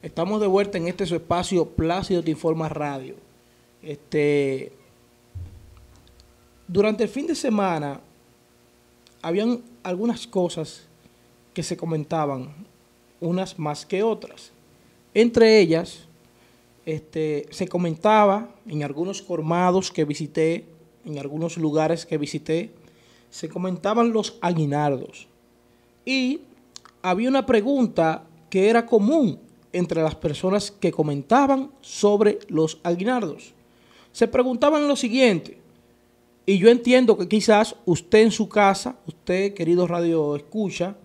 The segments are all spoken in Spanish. Estamos de vuelta en este su espacio Plácido Te Informa Radio. Durante el fin de semana habían algunas cosas que se comentaban, unas más que otras. Entre ellas, se comentaba en algunos colmados que visité, en algunos lugares que visité, se comentaban los aguinaldos. Y había una pregunta que era común entre las personas que comentaban sobre los aguinaldos. Se preguntaban lo siguiente, y yo entiendo que quizás usted en su casa, usted, querido radio escucha,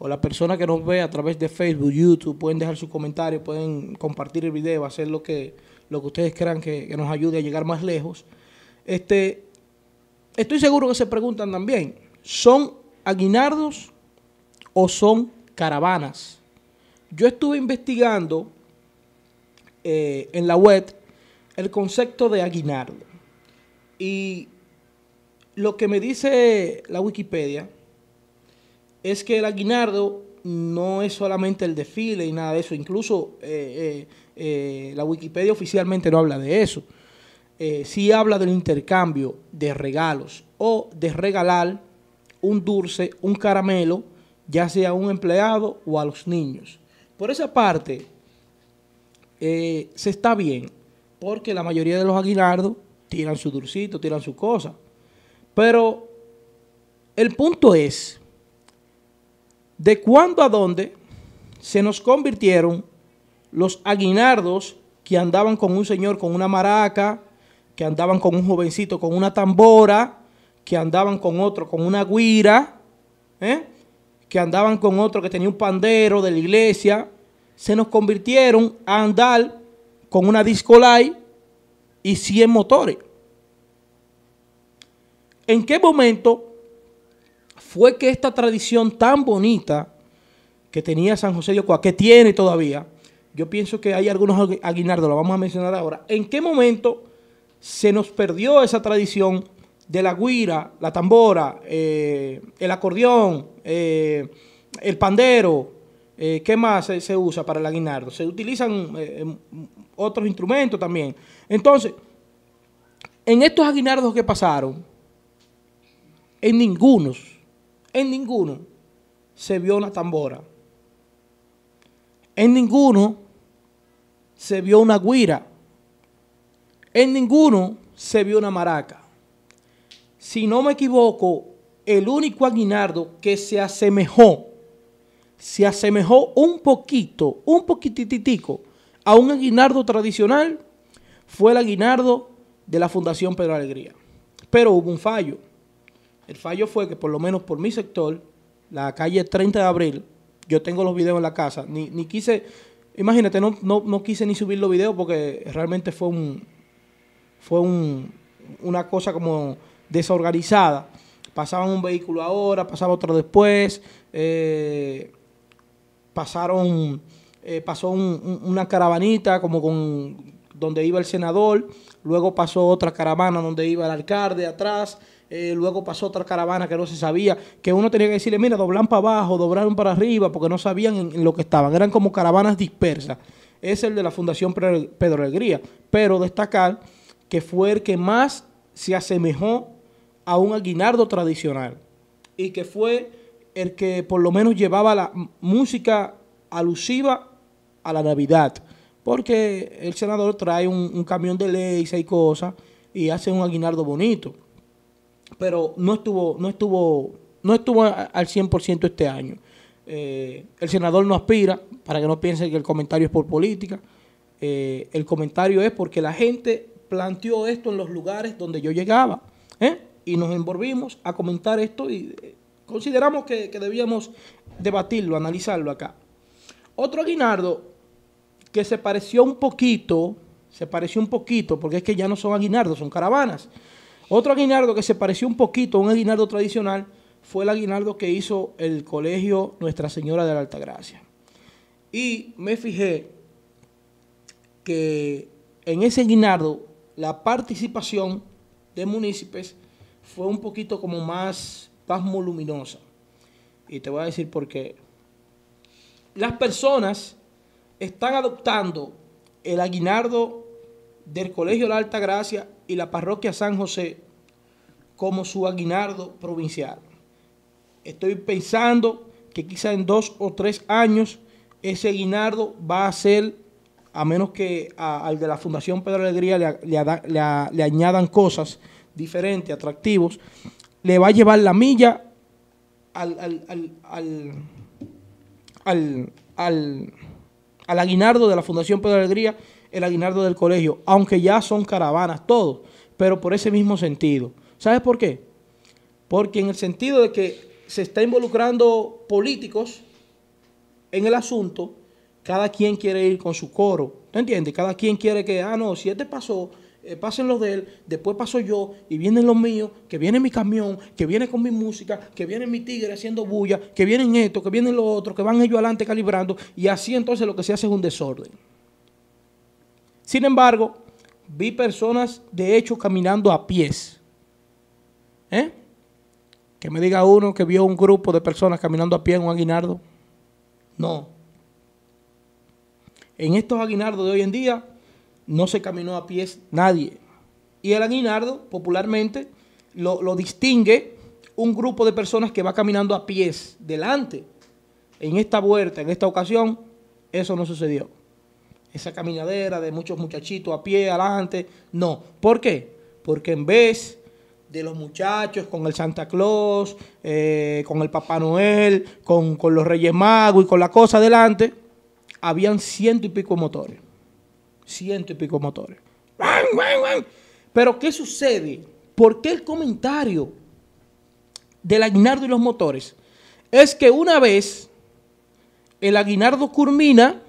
o la persona que nos ve a través de Facebook, YouTube, pueden dejar sus comentarios, pueden compartir el video, hacer lo que ustedes crean que nos ayude a llegar más lejos. Estoy seguro que se preguntan también, ¿son aguinaldos o son caravanas? Yo estuve investigando en la web el concepto de aguinaldo y lo que me dice la Wikipedia es que el aguinaldo no es solamente el desfile y nada de eso, incluso la Wikipedia oficialmente no habla de eso, sí habla del intercambio de regalos o de regalar un dulce, un caramelo, ya sea a un empleado o a los niños. Por esa parte, se está bien, porque la mayoría de los aguinaldos tiran su dulcito, tiran su cosa. Pero el punto es, ¿de cuándo a dónde se nos convirtieron los aguinaldos que andaban con un señor con una maraca, que andaban con un jovencito con una tambora, que andaban con otro con una guira, que andaban con otro que tenía un pandero de la iglesia? Se nos convirtieron a andar con una discolay y 100 motores. ¿En qué momento fue que esta tradición tan bonita que tenía San José de Ocoa, que tiene todavía, yo pienso que hay algunos aguinaldos, lo vamos a mencionar ahora, en qué momento se nos perdió esa tradición de la guira, la tambora, el acordeón, el pandero? ¿Qué más se usa para el aguinaldo? Se utilizan otros instrumentos también. Entonces, en estos aguinaldos que pasaron, en ninguno se vio una tambora. En ninguno se vio una guira. En ninguno se vio una maraca. Si no me equivoco, el único aguinaldo que se asemejó un poquititico a un aguinaldo tradicional fue el aguinaldo de la Fundación Pedro Alegría. Pero hubo un fallo. El fallo fue que, por lo menos por mi sector, la calle 30 de abril, yo tengo los videos en la casa, ni quise, imagínate, no quise ni subir los videos porque realmente fue una cosa como desorganizada. Pasaban un vehículo ahora, pasaba otro después, pasó una caravanita como con donde iba el senador, luego pasó otra caravana donde iba el alcalde atrás, luego pasó otra caravana que no se sabía, que uno tenía que decirle, mira, doblan para abajo, doblaron para arriba, porque no sabían en lo que estaban, eran como caravanas dispersas. Es el de la Fundación Pedro Alegría, pero destacar que fue el que más se asemejó a un aguinaldo tradicional y que fue el que por lo menos llevaba la música alusiva a la Navidad, porque el senador trae un camión de ley, 6 cosas, y hace un aguinaldo bonito, pero no estuvo al 100% este año. El senador no aspira, para que no piensen que el comentario es por política, el comentario es porque la gente planteó esto en los lugares donde yo llegaba, y nos envolvimos a comentar esto y consideramos que debíamos debatirlo, analizarlo acá. Otro aguinaldo que se pareció un poquito, porque es que ya no son aguinaldos, son caravanas. Otro aguinaldo que se pareció un poquito a un aguinaldo tradicional fue el aguinaldo que hizo el Colegio Nuestra Señora de la Altagracia. Y me fijé que en ese aguinaldo la participación de municipios fue un poquito como más voluminosa. Y te voy a decir por qué. Las personas están adoptando el aguinaldo del Colegio La Altagracia y la Parroquia San José como su aguinaldo provincial. Estoy pensando que quizá en 2 o 3 años ese aguinaldo va a ser, a menos que al de la Fundación Pedro Alegría le añadan cosas diferentes, atractivos, le va a llevar la milla al aguinaldo de la Fundación Pedro Alegría, el aguinaldo del colegio, aunque ya son caravanas todos, pero por ese mismo sentido. ¿Sabes por qué? Porque en el sentido de que se está involucrando políticos en el asunto, cada quien quiere ir con su coro, ¿te entiendes? Cada quien quiere que, no, si este pasó, pasen los de él, después paso yo y vienen los míos, que viene mi camión, que viene con mi música, que viene mi tigre haciendo bulla, que vienen esto, que vienen los otros, que van ellos adelante calibrando, y así entonces lo que se hace es un desorden. Sin embargo, vi personas de hecho caminando a pies. Que me diga uno que vio un grupo de personas caminando a pie en un aguinaldo. No. En estos aguinaldos de hoy en día no se caminó a pies nadie. Y el aguinaldo popularmente lo distingue un grupo de personas que va caminando a pies delante. En esta vuelta, en esta ocasión, eso no sucedió. Esa caminadera de muchos muchachitos a pie adelante, no. ¿Por qué? Porque en vez de los muchachos con el Santa Claus, con el Papá Noel, con los Reyes Magos y con la cosa adelante, habían 100 y pico motores. 100 y pico motores. Pero ¿qué sucede? ¿Por qué el comentario del aguinaldo y los motores? Es que una vez el aguinaldo culmina,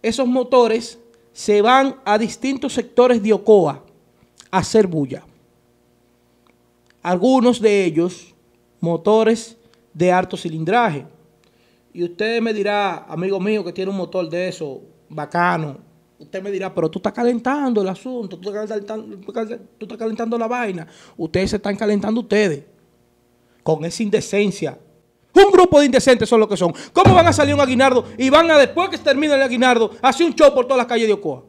esos motores se van a distintos sectores de Ocoa a hacer bulla. Algunos de ellos, motores de alto cilindraje. Y usted me dirá, amigo mío que tiene un motor de eso, bacano, usted me dirá, pero tú estás calentando el asunto, tú estás calentando la vaina, ustedes se están calentando ustedes con esa indecencia. Un grupo de indecentes son lo que son. ¿Cómo van a salir un aguinaldo y van a, después que termine el aguinaldo, hacer un show por todas las calles de Ocoa?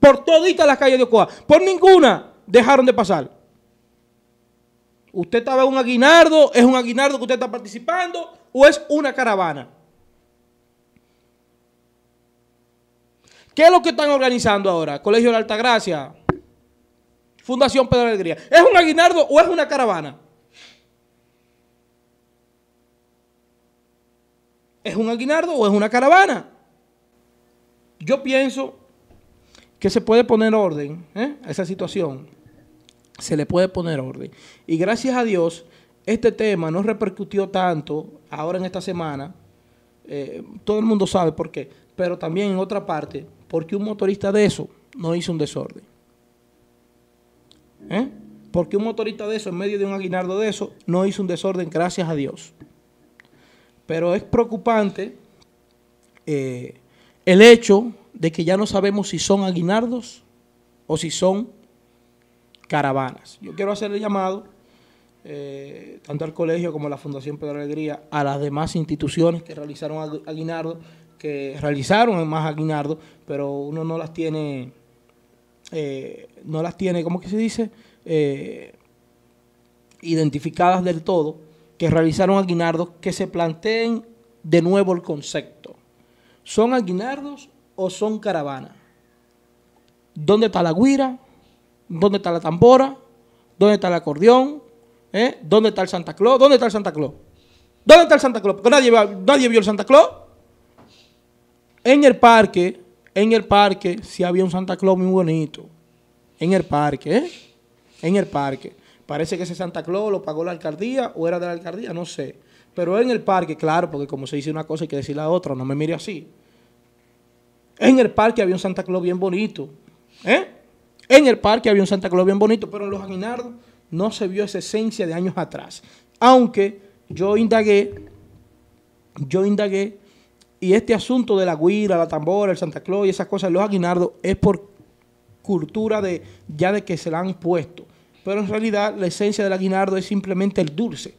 Por toditas las calles de Ocoa. Por ninguna dejaron de pasar. Usted estaba en un aguinaldo, es un aguinaldo que usted está participando o es una caravana. ¿Qué es lo que están organizando ahora? Colegio de la Altagracia, Fundación Pedro Alegría. ¿Es un aguinaldo o es una caravana? ¿Es un aguinaldo o es una caravana? Yo pienso que se puede poner orden, a esa situación. Se le puede poner orden. Y gracias a Dios, este tema no repercutió tanto ahora en esta semana. Todo el mundo sabe por qué. Pero también en otra parte, porque un motorista de eso no hizo un desorden. Porque un motorista de eso, en medio de un aguinaldo de eso, no hizo un desorden, gracias a Dios. Pero es preocupante el hecho de que ya no sabemos si son aguinaldos o si son caravanas. Yo quiero hacerle llamado tanto al colegio como a la Fundación Pedro Alegría, a las demás instituciones que realizaron aguinaldos, que realizaron más aguinaldos, pero uno no las tiene, ¿cómo que se dice? Identificadas del todo, que realizaron aguinaldos, que se planteen de nuevo el concepto. ¿Son aguinaldos o son caravanas? ¿Dónde está la guira? ¿Dónde está la tambora? ¿Dónde está el acordeón? ¿Dónde está el Santa Claus? ¿Dónde está el Santa Claus? ¿Dónde está el Santa Claus? Porque nadie vio el Santa Claus. En el parque sí había un Santa Claus muy bonito. En el parque, en el parque. Parece que ese Santa Claus lo pagó la alcaldía o era de la alcaldía, no sé. Pero en el parque, claro, porque como se dice una cosa hay que decir la otra, no me mire así. En el parque había un Santa Claus bien bonito. En el parque había un Santa Claus bien bonito, pero en los aguinaldos no se vio esa esencia de años atrás. Aunque yo indagué, y este asunto de la guira, la tambora, el Santa Claus y esas cosas, los aguinaldos, es por cultura ya de que se la han puesto. Pero en realidad la esencia del aguinaldo es simplemente el dulce,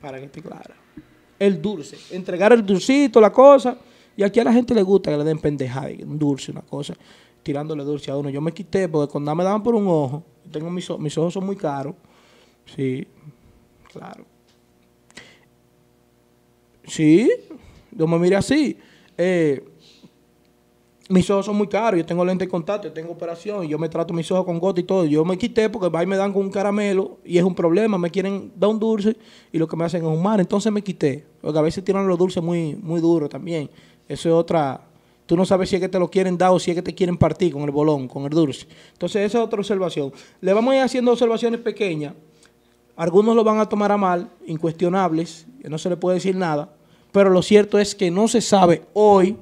para que esté clara. el dulce, entregar el dulcito, la cosa, y aquí a la gente le gusta que le den pendejada, un dulce, una cosa, tirándole dulce a uno. Yo me quité porque cuando me daban por un ojo, tengo mis ojos son muy caros, sí, claro. Sí, yo me miré así, mis ojos son muy caros, yo tengo lente de contacto, yo tengo operación, yo me trato mis ojos con gota y todo. Yo me quité porque va y me dan con un caramelo y es un problema, me quieren dar un dulce y lo que me hacen es humar. Entonces me quité, porque a veces tiran los dulces muy, muy duros también. Eso es otra, tú no sabes si es que te lo quieren dar o si es que te quieren partir con el bolón, con el dulce. Entonces esa es otra observación. Le vamos a ir haciendo observaciones pequeñas. Algunos lo van a tomar a mal, incuestionables, no se le puede decir nada, pero lo cierto es que no se sabe hoy,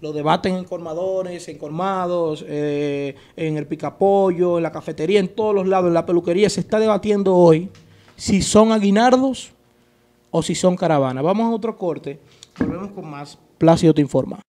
lo debaten en colmadones, en colmados, en el picapollo, en la cafetería, en todos los lados, en la peluquería, se está debatiendo hoy si son aguinaldos o si son caravanas. Vamos a otro corte, volvemos con más Plácido Te Informa.